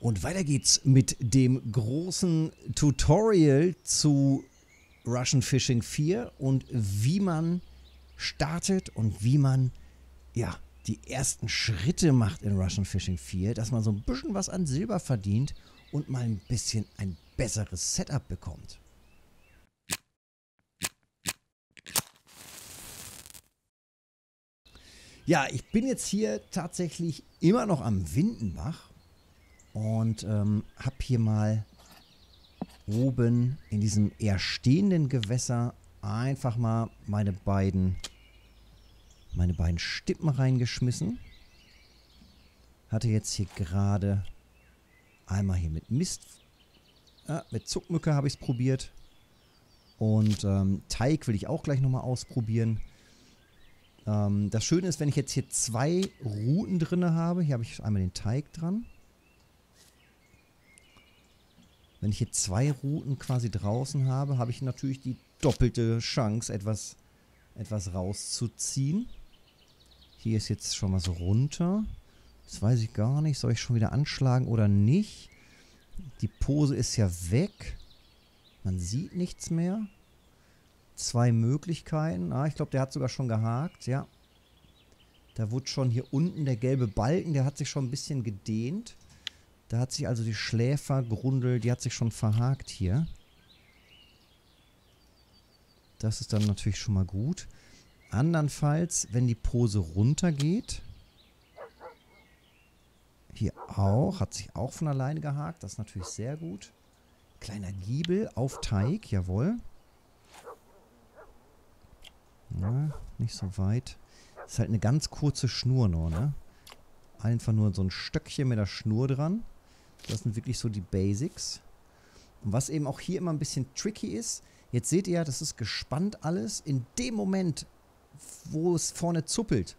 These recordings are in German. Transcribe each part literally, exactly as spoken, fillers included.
Und weiter geht's mit dem großen Tutorial zu Russian Fishing vier und wie man startet und wie man ja die ersten Schritte macht in Russian Fishing vier, dass man so ein bisschen was an Silber verdient und mal ein bisschen ein besseres Setup bekommt. Ja, ich bin jetzt hier tatsächlich immer noch am Windenbach und ähm, habe hier mal oben in diesem eher stehenden Gewässer einfach mal meine beiden, meine beiden Stippen reingeschmissen. Hatte jetzt hier gerade einmal hier mit Mist, äh, mit Zuckmücke habe ich es probiert und ähm, Teig will ich auch gleich nochmal ausprobieren. Das Schöne ist, wenn ich jetzt hier zwei Routen drin habe, hier habe ich einmal den Teig dran. Wenn ich hier zwei Routen quasi draußen habe, habe ich natürlich die doppelte Chance, etwas, etwas rauszuziehen. Hier ist jetzt schon was runter. Das weiß ich gar nicht. Soll ich schon wieder anschlagen oder nicht? Die Pose ist ja weg. Man sieht nichts mehr. Zwei Möglichkeiten. Ah, ich glaube, der hat sogar schon gehakt, ja. Da wurde schon hier unten der gelbe Balken, der hat sich schon ein bisschen gedehnt. Da hat sich also die Schläfergrundel, die hat sich schon verhakt hier. Das ist dann natürlich schon mal gut. Andernfalls, wenn die Pose runtergeht. Hier auch, hat sich auch von alleine gehakt, das ist natürlich sehr gut. Kleiner Giebel auf Teig, jawohl. Ja, nicht so weit. Das ist halt eine ganz kurze Schnur noch, ne? Einfach nur so ein Stöckchen mit der Schnur dran. Das sind wirklich so die Basics. Und was eben auch hier immer ein bisschen tricky ist, jetzt seht ihr ja, das ist gespannt alles. In dem Moment, wo es vorne zuppelt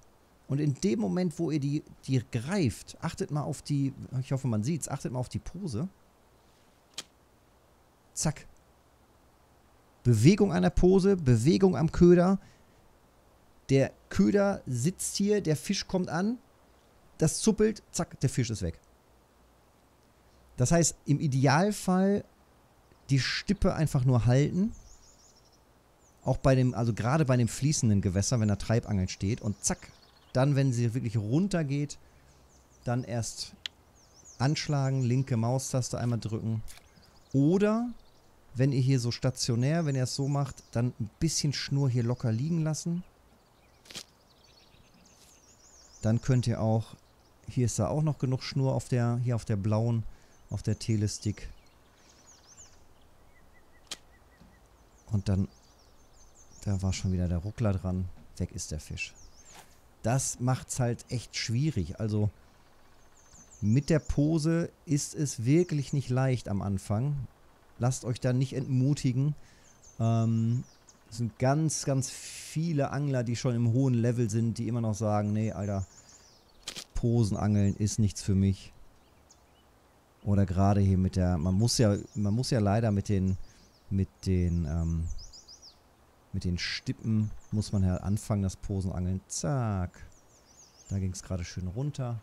und in dem Moment, wo ihr die, die greift, achtet mal auf die, ich hoffe man sieht es, achtet mal auf die Pose. Zack. Bewegung einer Pose, Bewegung am Köder. Der Köder sitzt hier, der Fisch kommt an, das zuppelt, zack, der Fisch ist weg. Das heißt, im Idealfall die Stippe einfach nur halten. Auch bei dem, also gerade bei dem fließenden Gewässer, wenn der Treibangeln steht und zack, dann, wenn sie wirklich runter geht, dann erst anschlagen, linke Maustaste einmal drücken. Oder, wenn ihr hier so stationär, wenn ihr es so macht, dann ein bisschen Schnur hier locker liegen lassen. Dann könnt ihr auch, hier ist da auch noch genug Schnur auf der, hier auf der blauen, auf der Telestick. Und dann, da war schon wieder der Ruckler dran, weg ist der Fisch. Das macht's halt echt schwierig. Also mit der Pose ist es wirklich nicht leicht am Anfang. Lasst euch da nicht entmutigen. Ähm, Es sind ganz, ganz viele Angler, die schon im hohen Level sind, die immer noch sagen, nee, Alter, Posenangeln ist nichts für mich. Oder gerade hier mit der, man muss ja, man muss ja leider mit den, mit den, ähm, mit den Stippen, muss man ja anfangen, das Posenangeln. Zack. Da ging es gerade schön runter.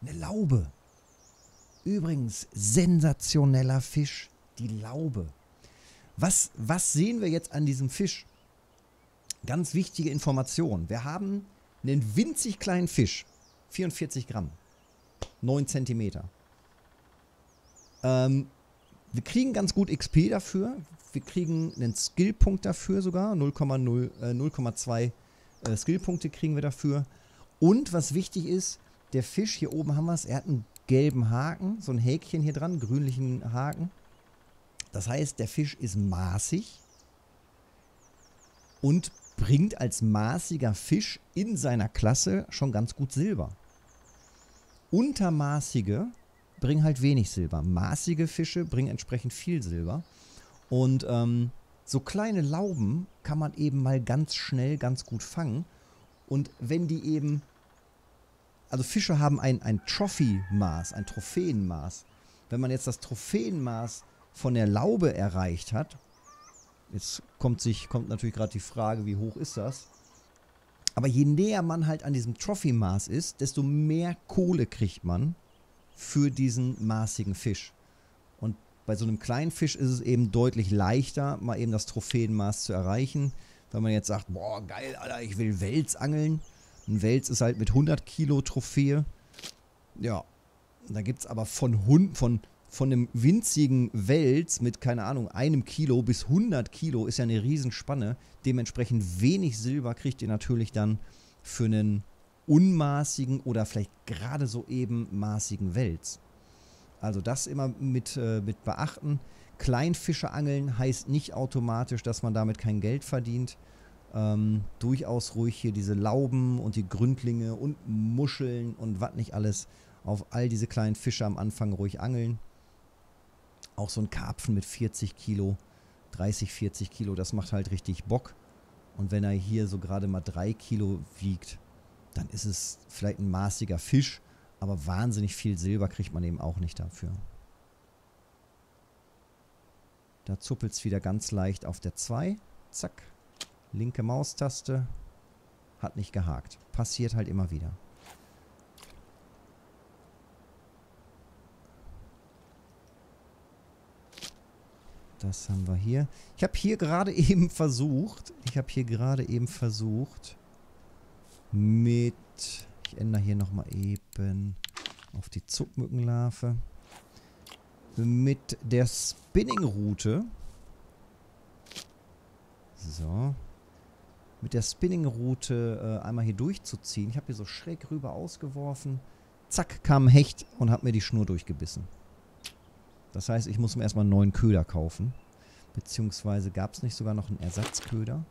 Eine Laube. Übrigens, sensationeller Fisch, die Laube. Was, was sehen wir jetzt an diesem Fisch? Ganz wichtige Information. Wir haben einen winzig kleinen Fisch. vierundvierzig Gramm. neun Zentimeter. Ähm, wir kriegen ganz gut X P dafür. Wir kriegen einen Skillpunkt dafür sogar. null Komma zwei äh, Skillpunkte kriegen wir dafür. Und was wichtig ist, der Fisch, hier oben haben wir es, er hat einen gelben Haken. So ein Häkchen hier dran, grünlichen Haken. Das heißt, der Fisch ist maßig und bringt als maßiger Fisch in seiner Klasse schon ganz gut Silber. Untermaßige bringen halt wenig Silber. Maßige Fische bringen entsprechend viel Silber. Und ähm, so kleine Lauben kann man eben mal ganz schnell ganz gut fangen. Und wenn die eben, also Fische haben ein, ein Trophy-Maß, ein Trophäenmaß. Wenn man jetzt das Trophäenmaß von der Laube erreicht hat. Jetzt kommt, sich, kommt natürlich gerade die Frage, wie hoch ist das? Aber je näher man halt an diesem Trophy-Maß ist, desto mehr Kohle kriegt man für diesen maßigen Fisch. Und bei so einem kleinen Fisch ist es eben deutlich leichter, mal eben das Trophäenmaß zu erreichen. Wenn man jetzt sagt, boah, geil, Alter, ich will Wels angeln. Ein Wels ist halt mit hundert Kilo Trophäe. Ja, da gibt es aber von, Hund, von, von einem winzigen Wels mit, keine Ahnung, einem Kilo bis hundert Kilo ist ja eine Riesenspanne. Dementsprechend wenig Silber kriegt ihr natürlich dann für einen unmaßigen oder vielleicht gerade so eben maßigen Wels. Also das immer mit, äh, mit beachten. Kleinfische angeln heißt nicht automatisch, dass man damit kein Geld verdient. Ähm, durchaus ruhig hier diese Lauben und die Gründlinge und Muscheln und was nicht alles. Auf all diese kleinen Fische am Anfang ruhig angeln. Auch so ein Karpfen mit vierzig Kilo, dreißig, vierzig Kilo, das macht halt richtig Bock. Und wenn er hier so gerade mal drei Kilo wiegt, dann ist es vielleicht ein maßiger Fisch, aber wahnsinnig viel Silber kriegt man eben auch nicht dafür. Da zuppelt es wieder ganz leicht auf der zwei. Zack. Linke Maustaste. Hat nicht gehakt. Passiert halt immer wieder. Das haben wir hier. Ich habe hier gerade eben versucht, ich habe hier gerade eben versucht, mit, ich ändere hier nochmal eben auf die Zuckmückenlarve, mit der Spinningroute, so, mit der Spinningroute äh, einmal hier durchzuziehen. Ich habe hier so schräg rüber ausgeworfen, zack, kam ein Hecht und hat mir die Schnur durchgebissen. Das heißt, ich muss mir erstmal einen neuen Köder kaufen. Beziehungsweise gab es nicht sogar noch einen Ersatzköder?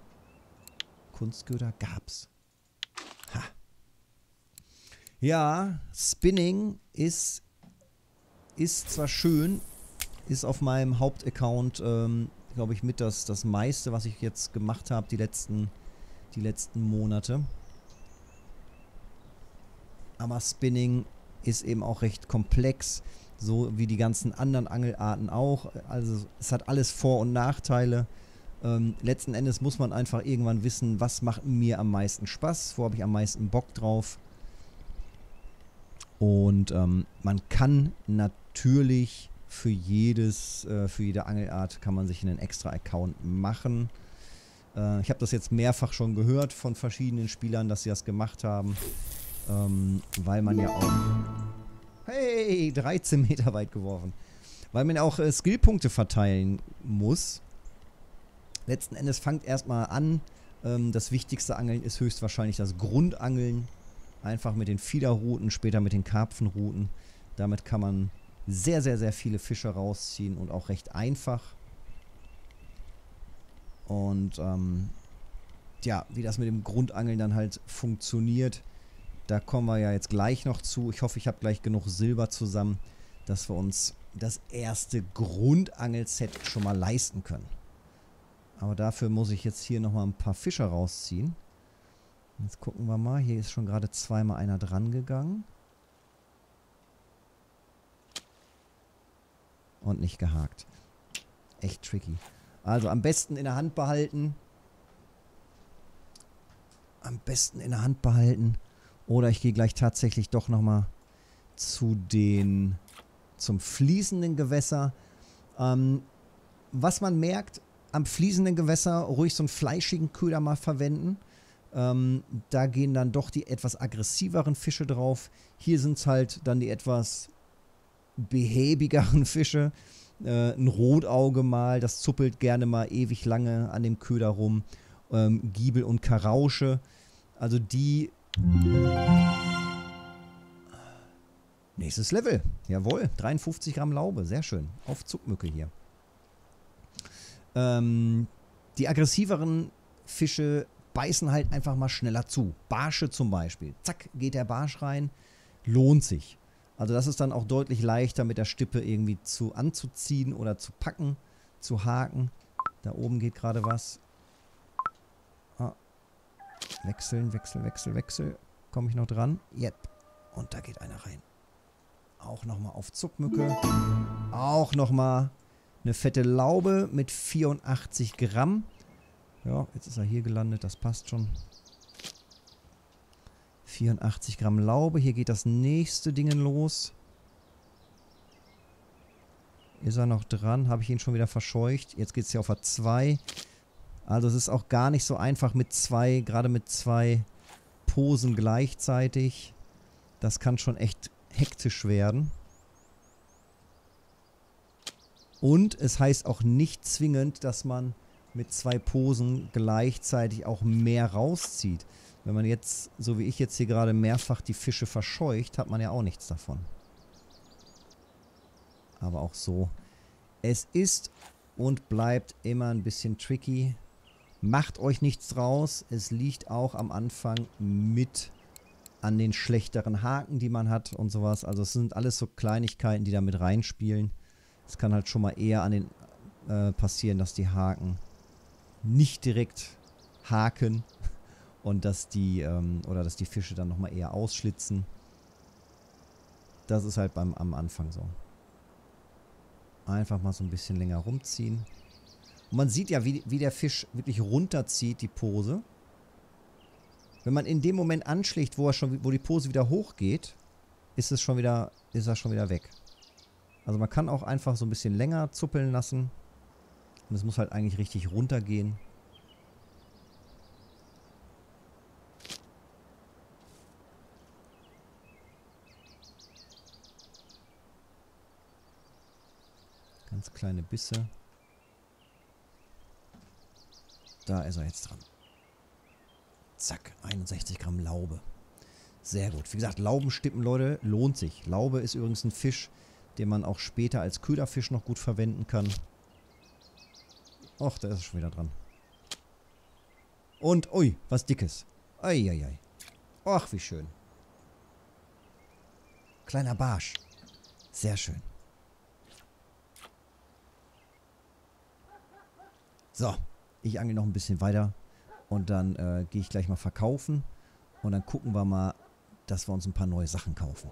Kunstköder gab's. Ha. Ja, Spinning ist, ist zwar schön, ist auf meinem Hauptaccount, ähm, glaube ich, mit das, das meiste, was ich jetzt gemacht habe, die letzten, die letzten Monate. Aber Spinning ist eben auch recht komplex. So wie die ganzen anderen Angelarten auch. Also es hat alles Vor- und Nachteile. Ähm, letzten Endes muss man einfach irgendwann wissen, was macht mir am meisten Spaß, wo habe ich am meisten Bock drauf. Und ähm, man kann natürlich für jedes, äh, für jede Angelart kann man sich einen extra Account machen. Äh, ich habe das jetzt mehrfach schon gehört von verschiedenen Spielern, dass sie das gemacht haben. Ähm, weil man ja auch... Hey, dreizehn Meter weit geworfen. Weil man auch äh, Skillpunkte verteilen muss. Letzten Endes fangt erstmal an. Ähm, das wichtigste Angeln ist höchstwahrscheinlich das Grundangeln. Einfach mit den Fiederrouten, später mit den Karpfenrouten. Damit kann man sehr, sehr, sehr viele Fische rausziehen und auch recht einfach. Und ähm, ja, wie das mit dem Grundangeln dann halt funktioniert. Da kommen wir ja jetzt gleich noch zu. Ich hoffe, ich habe gleich genug Silber zusammen, dass wir uns das erste Grundangelset schon mal leisten können. Aber dafür muss ich jetzt hier nochmal ein paar Fische rausziehen. Jetzt gucken wir mal. Hier ist schon gerade zweimal einer dran gegangen. Und nicht gehakt. Echt tricky. Also am besten in der Hand behalten. Am besten in der Hand behalten. Oder ich gehe gleich tatsächlich doch nochmal zu den, zum fließenden Gewässer. Ähm, was man merkt, am fließenden Gewässer ruhig so einen fleischigen Köder mal verwenden. Ähm, da gehen dann doch die etwas aggressiveren Fische drauf. Hier sind es halt dann die etwas behäbigeren Fische. Äh, ein Rotauge mal, das zuppelt gerne mal ewig lange an dem Köder rum. Ähm, Giebel und Karausche. Also die... Nächstes Level. Jawohl. dreiundfünfzig Gramm Laube. Sehr schön. Auf Zuckmücke hier. Ähm, die aggressiveren Fische beißen halt einfach mal schneller zu. Barsche zum Beispiel. Zack, geht der Barsch rein. Lohnt sich. Also das ist dann auch deutlich leichter mit der Stippe irgendwie zu anzuziehen oder zu packen, zu haken. Da oben geht gerade was. Wechseln, Wechsel, Wechsel, Wechsel. Komme ich noch dran? Yep. Und da geht einer rein. Auch nochmal auf Zuckmücke. Auch nochmal eine fette Laube mit vierundachtzig Gramm. Ja, jetzt ist er hier gelandet. Das passt schon. vierundachtzig Gramm Laube. Hier geht das nächste Ding los. Ist er noch dran? Habe ich ihn schon wieder verscheucht? Jetzt geht es hier auf A zwei. Also es ist auch gar nicht so einfach mit zwei, gerade mit zwei Posen gleichzeitig. Das kann schon echt hektisch werden. Und es heißt auch nicht zwingend, dass man mit zwei Posen gleichzeitig auch mehr rauszieht. Wenn man jetzt, so wie ich jetzt hier gerade, mehrfach die Fische verscheucht, hat man ja auch nichts davon. Aber auch so. Es ist und bleibt immer ein bisschen tricky. Macht euch nichts draus. Es liegt auch am Anfang mit an den schlechteren Haken, die man hat und sowas. Also es sind alles so Kleinigkeiten, die da mit reinspielen. Es kann halt schon mal eher an den äh, passieren, dass die Haken nicht direkt haken und dass die ähm, oder dass die Fische dann nochmal eher ausschlitzen. Das ist halt beim, am Anfang so. Einfach mal so ein bisschen länger rumziehen. Und man sieht ja, wie, wie der Fisch wirklich runterzieht, die Pose. Wenn man in dem Moment anschlägt, wo er schon, wo die Pose wieder hochgeht, ist es schon wieder, ist er schon wieder weg. Also man kann auch einfach so ein bisschen länger zuppeln lassen. Und es muss halt eigentlich richtig runtergehen. Ganz kleine Bisse. Da ist er jetzt dran. Zack, einundsechzig Gramm Laube. Sehr gut. Wie gesagt, Laubenstippen, Leute, lohnt sich. Laube ist übrigens ein Fisch, den man auch später als Köderfisch noch gut verwenden kann. Och, da ist er schon wieder dran. Und, ui, was Dickes. Eieiei. Och, wie schön. Kleiner Barsch. Sehr schön. So, ich angle noch ein bisschen weiter und dann äh, gehe ich gleich mal verkaufen und dann gucken wir mal, dass wir uns ein paar neue Sachen kaufen.